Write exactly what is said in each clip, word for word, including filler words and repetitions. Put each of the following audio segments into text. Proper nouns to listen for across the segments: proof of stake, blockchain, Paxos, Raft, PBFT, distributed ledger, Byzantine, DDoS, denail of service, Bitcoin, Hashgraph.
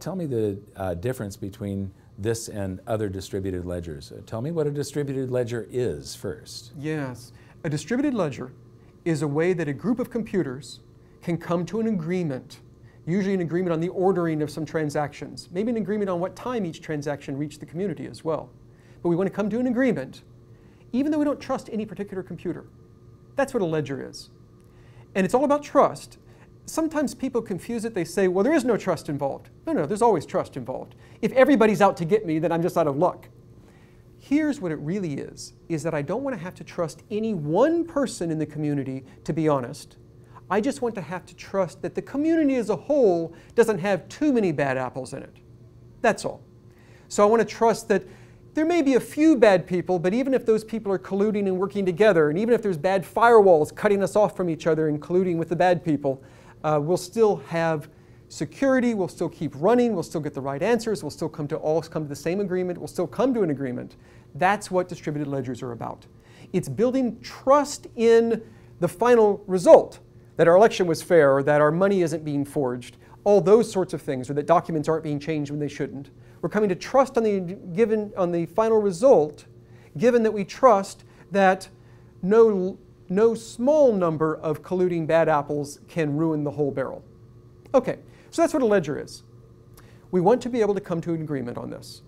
Tell me the uh, difference between this and other distributed ledgers. Tell me what a distributed ledger is first. Yes. A distributed ledger is a way that a group of computers can come to an agreement, usually an agreement on the ordering of some transactions, maybe an agreement on what time each transaction reached the community as well. But we want to come to an agreement, even though we don't trust any particular computer. That's what a ledger is. And it's all about trust. Sometimes people confuse it. They say, well, there is no trust involved. No, no, there's always trust involved. If everybody's out to get me, then I'm just out of luck. Here's what it really is, is that I don't want to have to trust any one person in the community, to be honest. I just want to have to trust that the community as a whole doesn't have too many bad apples in it. That's all. So I want to trust that there may be a few bad people, but even if those people are colluding and working together, and even if there's bad firewalls cutting us off from each other and colluding with the bad people, Uh, we'll still have security, we'll still keep running, we'll still get the right answers, we'll still come to all come to the same agreement, we'll still come to an agreement. That's what distributed ledgers are about. It's building trust in the final result, that our election was fair, or that our money isn't being forged, all those sorts of things, or that documents aren't being changed when they shouldn't. We're coming to trust on the, given, on the final result, given that we trust that no No small number of colluding bad apples can ruin the whole barrel. Okay, so that's what a ledger is. We want to be able to come to an agreement on this.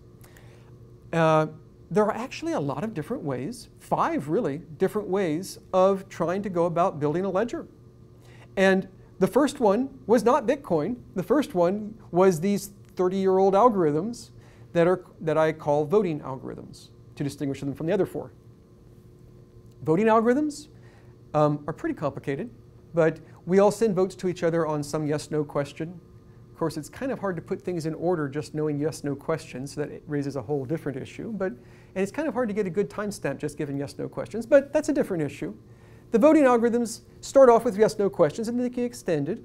Uh, there are actually a lot of different ways, five really, different ways of trying to go about building a ledger. And the first one was not Bitcoin. The first one was these thirty-year-old algorithms that, are, that I call voting algorithms, to distinguish them from the other four. Voting algorithms Um, are pretty complicated, but we all send votes to each other on some yes-no question. Of course, it's kind of hard to put things in order just knowing yes-no questions, so that it raises a whole different issue. But, and it's kind of hard to get a good timestamp just given yes-no questions, but that's a different issue. The voting algorithms start off with yes-no questions and then they get extended.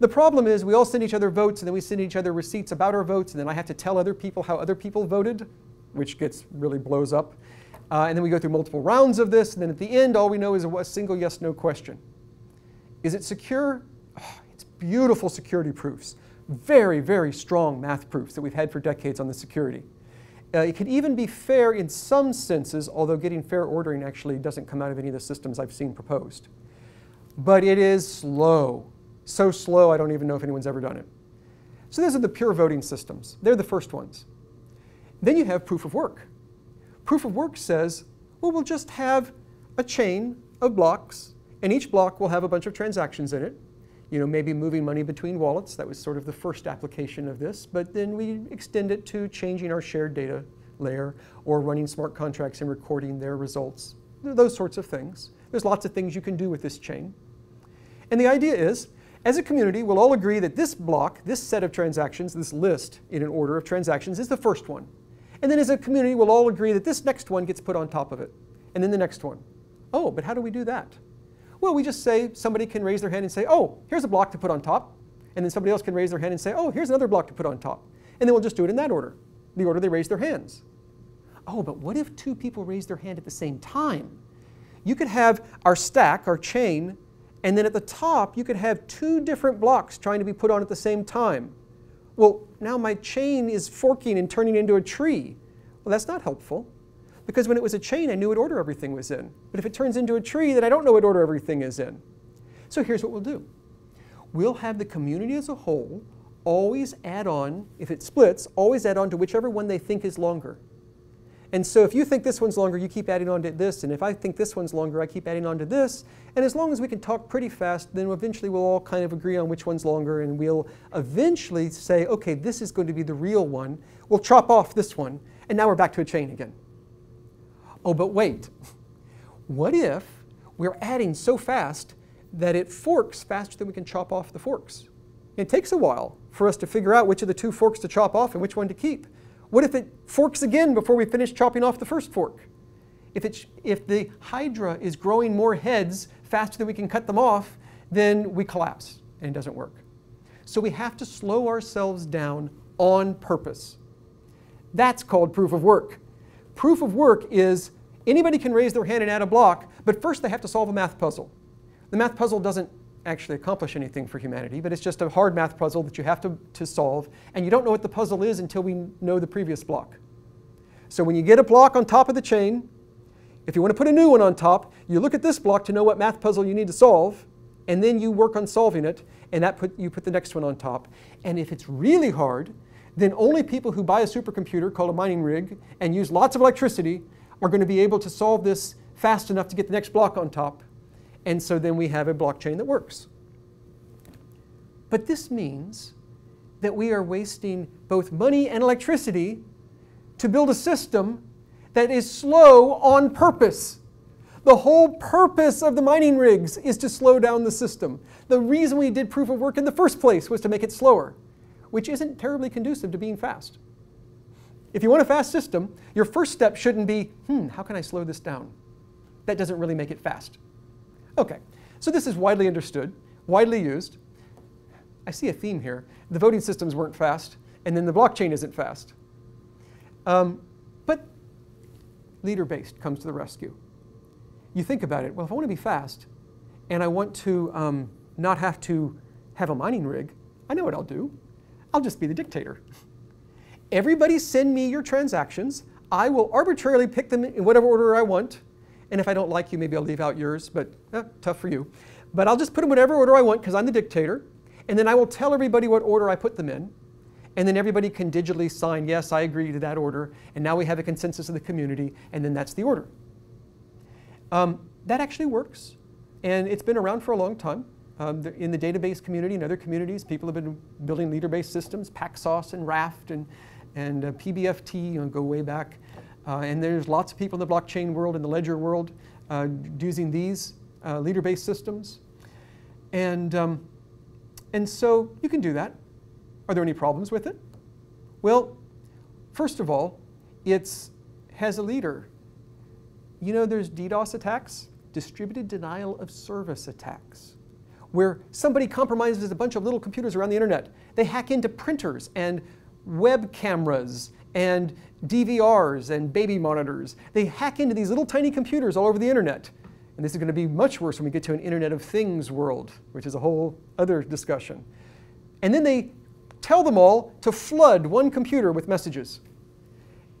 The problem is we all send each other votes and then we send each other receipts about our votes, and then I have to tell other people how other people voted, which gets really blows up. Uh, and then we go through multiple rounds of this, and then at the end all we know is a, a single yes-no question. Is it secure? Oh, it's beautiful security proofs. Very, very strong math proofs that we've had for decades on the security. Uh, it could even be fair in some senses, although getting fair ordering actually doesn't come out of any of the systems I've seen proposed. But it is slow. So slow I don't even know if anyone's ever done it. So those are the pure voting systems. They're the first ones. Then you have proof of work. Proof of work says, well, we'll just have a chain of blocks, and each block will have a bunch of transactions in it. You know, maybe moving money between wallets. That was sort of the first application of this. But then we extend it to changing our shared data layer, or running smart contracts and recording their results, those sorts of things. There's lots of things you can do with this chain. And the idea is, as a community, we'll all agree that this block, this set of transactions, this list in an order of transactions, is the first one. And then as a community, we'll all agree that this next one gets put on top of it, and then the next one. Oh, but how do we do that? Well, we just say, somebody can raise their hand and say, oh, here's a block to put on top. And then somebody else can raise their hand and say, oh, here's another block to put on top. And then we'll just do it in that order, the order they raise their hands. Oh, but what if two people raise their hand at the same time? You could have our stack, our chain, and then at the top, you could have two different blocks trying to be put on at the same time. Well, now my chain is forking and turning into a tree. Well, that's not helpful, because when it was a chain, I knew what order everything was in. But if it turns into a tree, then I don't know what order everything is in. So here's what we'll do. We'll have the community as a whole always add on, if it splits, always add on to whichever one they think is longer. And so if you think this one's longer, you keep adding on to this. And if I think this one's longer, I keep adding on to this. And as long as we can talk pretty fast, then eventually we'll all kind of agree on which one's longer. And we'll eventually say, OK, this is going to be the real one. We'll chop off this one. And now we're back to a chain again. Oh, but wait. What if we're adding so fast that it forks faster than we can chop off the forks? It takes a while for us to figure out which of the two forks to chop off and which one to keep. What if it forks again before we finish chopping off the first fork? If, it if the hydra is growing more heads faster than we can cut them off, then we collapse and it doesn't work. So we have to slow ourselves down on purpose. That's called proof of work. Proof of work is anybody can raise their hand and add a block, but first they have to solve a math puzzle. The math puzzle doesn't actually accomplish anything for humanity, but it's just a hard math puzzle that you have to, to solve, and you don't know what the puzzle is until we know the previous block. So when you get a block on top of the chain, if you want to put a new one on top, you look at this block to know what math puzzle you need to solve, and then you work on solving it, and that put, you put the next one on top. And if it's really hard, then only people who buy a supercomputer called a mining rig and use lots of electricity are going to be able to solve this fast enough to get the next block on top. And so then we have a blockchain that works. But this means that we are wasting both money and electricity to build a system that is slow on purpose. The whole purpose of the mining rigs is to slow down the system. The reason we did proof of work in the first place was to make it slower, which isn't terribly conducive to being fast. If you want a fast system, your first step shouldn't be, hmm, how can I slow this down? That doesn't really make it fast. Okay, so this is widely understood, widely used. I see a theme here. The voting systems weren't fast, and then the blockchain isn't fast. Um, but leader-based comes to the rescue. You think about it, well, if I want to be fast, and I want to um, not have to have a mining rig, I know what I'll do. I'll just be the dictator. Everybody send me your transactions. I will arbitrarily pick them in whatever order I want. And if I don't like you, maybe I'll leave out yours, but eh, tough for you. But I'll just put them in whatever order I want because I'm the dictator. And then I will tell everybody what order I put them in. And then everybody can digitally sign, yes, I agree to that order. And now we have a consensus of the community. And then that's the order. Um, that actually works. And it's been around for a long time. Um, in the database community and other communities, people have been building leader-based systems, Paxos and Raft and, and uh, P B F T, you know, go way back. Uh, and there's lots of people in the blockchain world, in the ledger world, uh, using these uh, leader-based systems. And, um, and so you can do that. Are there any problems with it? Well, first of all, it has a leader. You know, there's DDoS attacks, distributed denial of service attacks, where somebody compromises a bunch of little computers around the internet. They hack into printers and web cameras and D V Rs and baby monitors. They hack into these little tiny computers all over the internet. And this is going to be much worse when we get to an Internet of Things world, which is a whole other discussion. And then they tell them all to flood one computer with messages.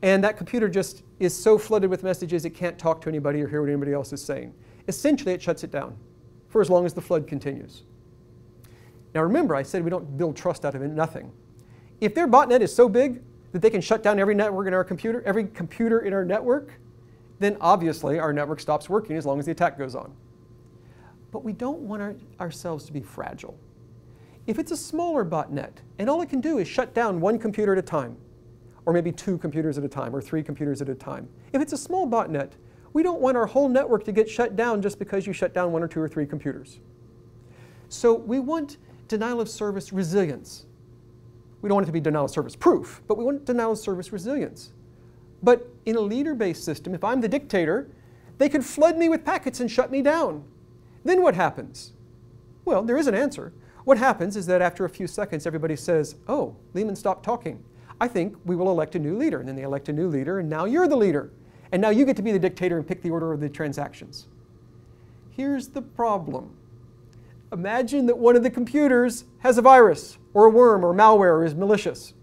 And that computer just is so flooded with messages it can't talk to anybody or hear what anybody else is saying. Essentially, it shuts it down for as long as the flood continues. Now remember, I said we don't build trust out of nothing. If their botnet is so big that they can shut down every network in our computer, every computer in our network, then obviously our network stops working as long as the attack goes on. But we don't want our, ourselves to be fragile. If it's a smaller botnet and all it can do is shut down one computer at a time, or maybe two computers at a time, or three computers at a time, if it's a small botnet, we don't want our whole network to get shut down just because you shut down one or two or three computers. So we want denial of service resilience. We don't want it to be denial of service proof, but we want denial of service resilience. But in a leader-based system, if I'm the dictator, they could flood me with packets and shut me down. Then what happens? Well, there is an answer. What happens is that after a few seconds, everybody says, oh, Lehman stopped talking. I think we will elect a new leader. And then they elect a new leader, and now you're the leader. And now you get to be the dictator and pick the order of the transactions. Here's the problem. Imagine that one of the computers has a virus, or a worm, or malware, or is malicious.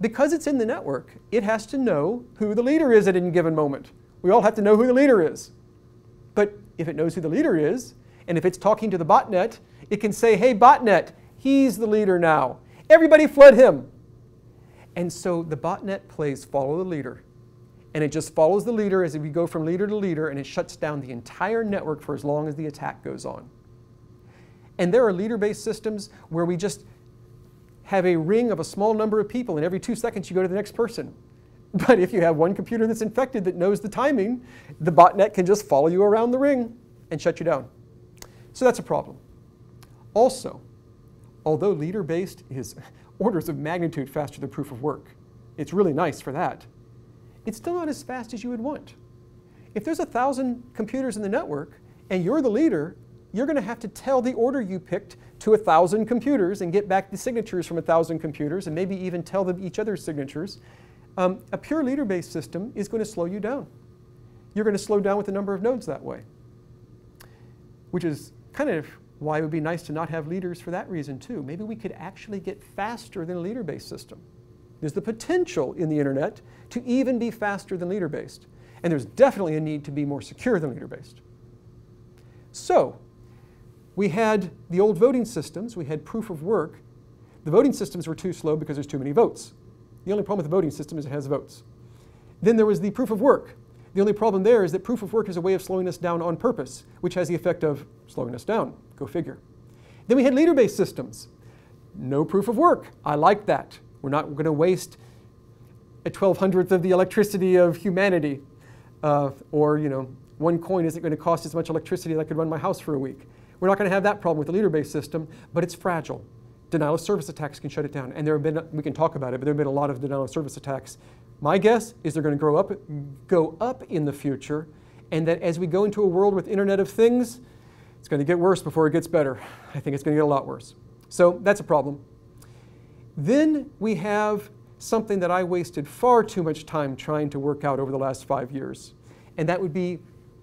Because it's in the network, it has to know who the leader is at any given moment. We all have to know who the leader is. But if it knows who the leader is, and if it's talking to the botnet, it can say, hey, botnet, he's the leader now. Everybody flood him. And so the botnet plays follow the leader. And it just follows the leader as we go from leader to leader, and it shuts down the entire network for as long as the attack goes on. And there are leader-based systems where we just have a ring of a small number of people, and every two seconds you go to the next person. But if you have one computer that's infected that knows the timing, the botnet can just follow you around the ring and shut you down. So that's a problem. Also, although leader-based is orders of magnitude faster than proof of work, it's really nice for that. It's still not as fast as you would want. If there's a thousand computers in the network and you're the leader, you're going to have to tell the order you picked to a thousand computers and get back the signatures from a thousand computers and maybe even tell them each other's signatures. Um, a pure leader-based system is going to slow you down. You're going to slow down with the number of nodes that way, which is kind of Why it would be nice to not have leaders for that reason too. Maybe we could actually get faster than a leader-based system. There's the potential in the internet to even be faster than leader-based. And there's definitely a need to be more secure than leader-based. So we had the old voting systems. We had proof of work. The voting systems were too slow because there's too many votes. The only problem with the voting system is it has votes. Then there was the proof of work. The only problem there is that proof of work is a way of slowing us down on purpose, which has the effect of slowing us down. Go figure. Then we had leader-based systems. No proof of work. I like that. We're not going to waste a twelve hundredth of the electricity of humanity. Uh, or, you know, one coin isn't going to cost as much electricity that I could run my house for a week. We're not going to have that problem with the leader-based system, but it's fragile. Denial of service attacks can shut it down. And there have been, we can talk about it, but there have been a lot of denial of service attacks. My guess is they're going to grow up, go up in the future, and that as we go into a world with Internet of Things, it's going to get worse before it gets better. I think it's going to get a lot worse. So that's a problem. Then we have something that I wasted far too much time trying to work out over the last five years. And that would be,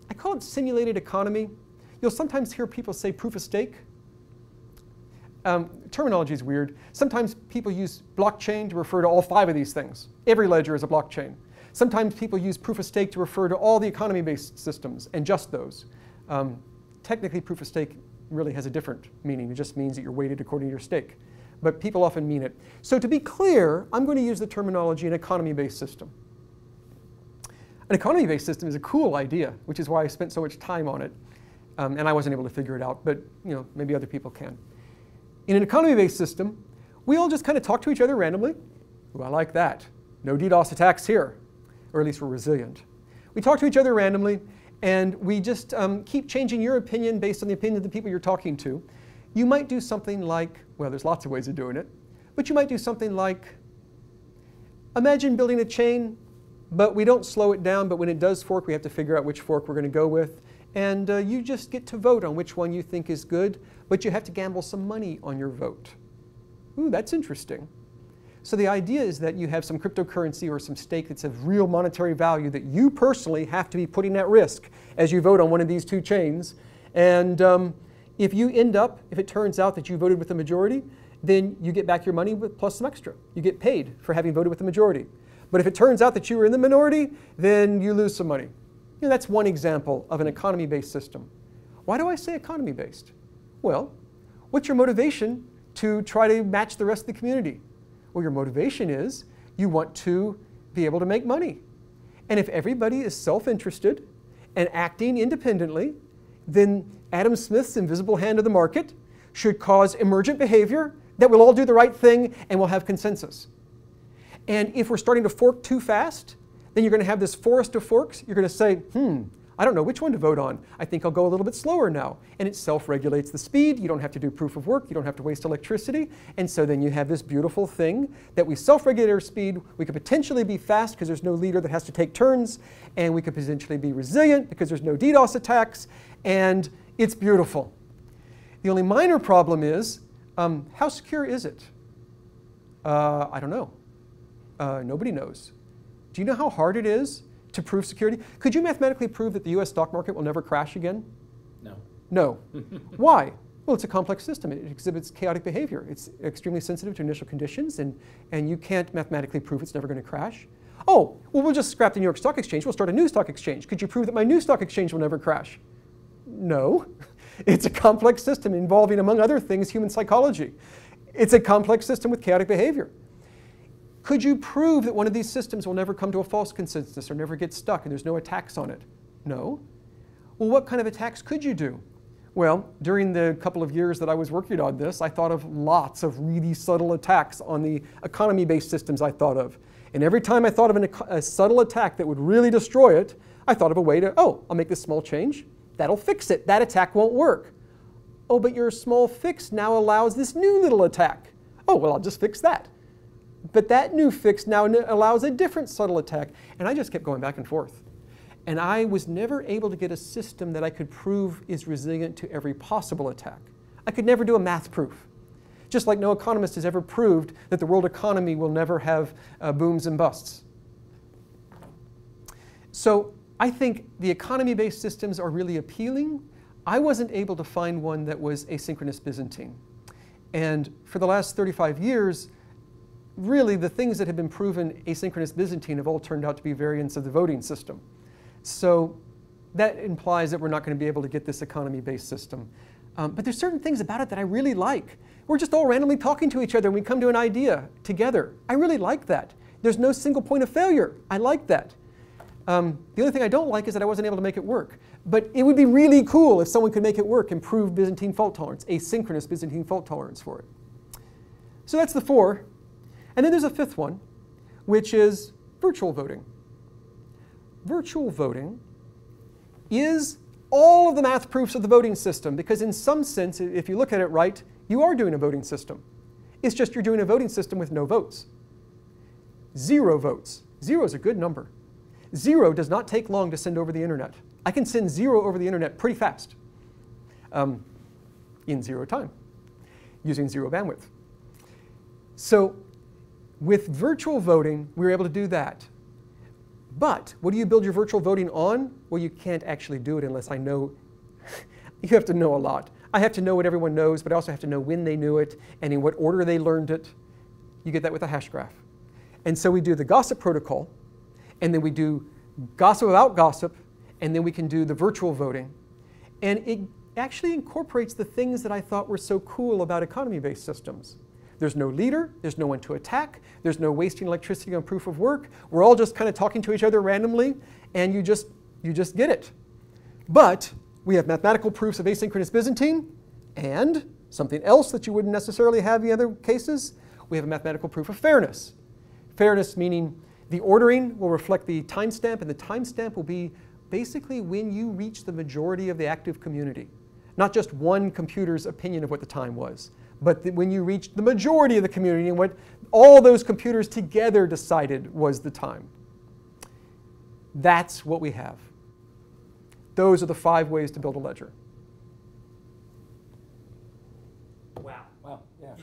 I call it simulated economy. You'll sometimes hear people say proof of stake. Um, terminology is weird. Sometimes people use blockchain to refer to all five of these things. Every ledger is a blockchain. Sometimes people use proof of stake to refer to all the economy-based systems and just those. Um, technically, proof of stake really has a different meaning. It just means that you're weighted according to your stake. But people often mean it. So to be clear, I'm going to use the terminology an economy-based system. An economy-based system is a cool idea, which is why I spent so much time on it. Um, and I wasn't able to figure it out, but you know, maybe other people can. In an economy-based system, we all just kind of talk to each other randomly. Ooh, I like that. No DDoS attacks here, or at least we're resilient. We talk to each other randomly, and we just um, keep changing your opinion based on the opinion of the people you're talking to. You might do something like, well, there's lots of ways of doing it, but you might do something like, imagine building a chain, but we don't slow it down, but when it does fork, we have to figure out which fork we're going to go with. And uh, you just get to vote on which one you think is good, but you have to gamble some money on your vote. Ooh, that's interesting. So the idea is that you have some cryptocurrency or some stake that's of real monetary value that you personally have to be putting at risk as you vote on one of these two chains. And um, if you end up, if it turns out that you voted with the majority, then you get back your money with plus some extra. You get paid for having voted with the majority. But if it turns out that you were in the minority, then you lose some money. You know, that's one example of an economy-based system. Why do I say economy-based? Well, what's your motivation to try to match the rest of the community? Well, your motivation is you want to be able to make money. And if everybody is self-interested and acting independently, then Adam Smith's invisible hand of the market should cause emergent behavior that we'll all do the right thing and we'll have consensus. And if we're starting to fork too fast, then you're going to have this forest of forks. You're going to say, hmm, I don't know which one to vote on. I think I'll go a little bit slower now. And it self-regulates the speed. You don't have to do proof of work. You don't have to waste electricity. And so then you have this beautiful thing that we self-regulate our speed. We could potentially be fast because there's no leader that has to take turns. And we could potentially be resilient because there's no DDoS attacks. And it's beautiful. The only minor problem is, um, how secure is it? Uh, I don't know. Uh, nobody knows. Do you know how hard it is to prove security? Could you mathematically prove that the U S stock market will never crash again? No. No. Why? Well, it's a complex system. It exhibits chaotic behavior. It's extremely sensitive to initial conditions, and, and you can't mathematically prove it's never going to crash. Oh, well, we'll just scrap the New York Stock Exchange. We'll start a new stock exchange. Could you prove that my new stock exchange will never crash? No. It's a complex system involving, among other things, human psychology. It's a complex system with chaotic behavior. Could you prove that one of these systems will never come to a false consensus or never get stuck and there's no attacks on it? No. Well, what kind of attacks could you do? Well, during the couple of years that I was working on this, I thought of lots of really subtle attacks on the economy-based systems I thought of. And every time I thought of an, a subtle attack that would really destroy it, I thought of a way to, oh, I'll make this small change. That'll fix it. That attack won't work. Oh, but your small fix now allows this new little attack. Oh, well, I'll just fix that. But that new fix now allows a different subtle attack. And I just kept going back and forth. And I was never able to get a system that I could prove is resilient to every possible attack. I could never do a math proof. Just like no economist has ever proved that the world economy will never have uh, booms and busts. So I think the economy-based systems are really appealing. I wasn't able to find one that was asynchronous Byzantine. And for the last thirty-five years, really the things that have been proven asynchronous Byzantine have all turned out to be variants of the voting system. So that implies that we're not going to be able to get this economy-based system. Um, but there's certain things about it that I really like. We're just all randomly talking to each other and we come to an idea together. I really like that. There's no single point of failure. I like that. Um, the only thing I don't like is that I wasn't able to make it work. But it would be really cool if someone could make it work, improve Byzantine fault tolerance, asynchronous Byzantine fault tolerance for it. So that's the four. And then there's a fifth one, which is virtual voting. Virtual voting is all of the math proofs of the voting system, because in some sense, if you look at it right, you are doing a voting system. It's just you're doing a voting system with no votes. Zero votes. Zero is a good number. Zero does not take long to send over the internet. I can send zero over the internet pretty fast, um, in zero time, using zero bandwidth. So with virtual voting, we were able to do that. But what do you build your virtual voting on? Well, you can't actually do it unless I know. You have to know a lot. I have to know what everyone knows, but I also have to know when they knew it and in what order they learned it. You get that with a hash graph. And so we do the gossip protocol, and then we do gossip about gossip, and then we can do the virtual voting. And it actually incorporates the things that I thought were so cool about economy-based systems. There's no leader, there's no one to attack, there's no wasting electricity on proof of work. We're all just kind of talking to each other randomly, and you just, you just get it. But we have mathematical proofs of asynchronous Byzantine, and something else that you wouldn't necessarily have in other cases, we have a mathematical proof of fairness. Fairness meaning the ordering will reflect the timestamp, and the timestamp will be basically when you reach the majority of the active community. Not just one computer's opinion of what the time was, but the, when you reach the majority of the community and what all those computers together decided was the time. That's what we have. Those are the five ways to build a ledger. Wow. Wow. Yeah.